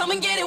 Come and get it.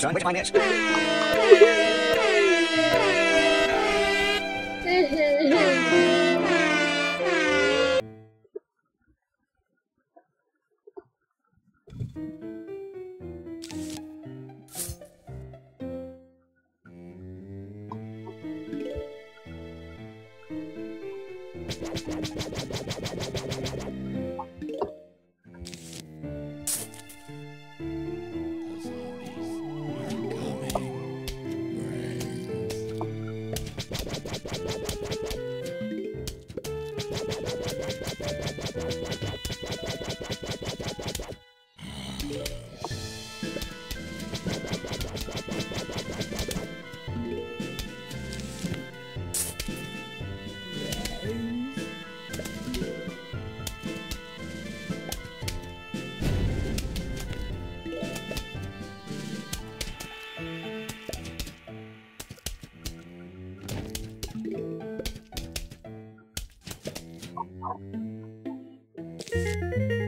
Son, where's my next?